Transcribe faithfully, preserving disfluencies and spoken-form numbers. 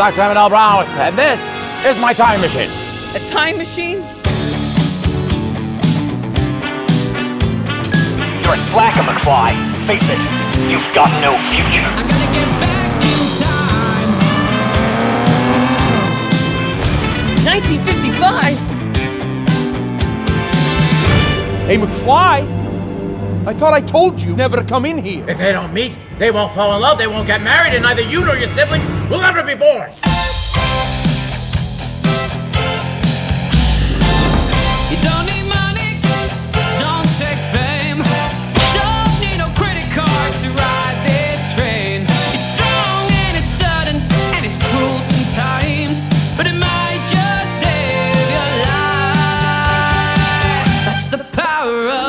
Doctor Emmett Brown, and this is my time machine. A time machine? You're a slacker, McFly. Face it, you've got no future. I gotta get back in time. nineteen fifty-five? Hey, McFly, I thought I told you never to come in here. If they don't meet, they won't fall in love, they won't get married, and neither you nor your siblings will ever be born. You don't need money, don't take fame, don't need no credit card to ride this train. It's strong and it's sudden and it's cruel sometimes, but it might just save your life. That's the power of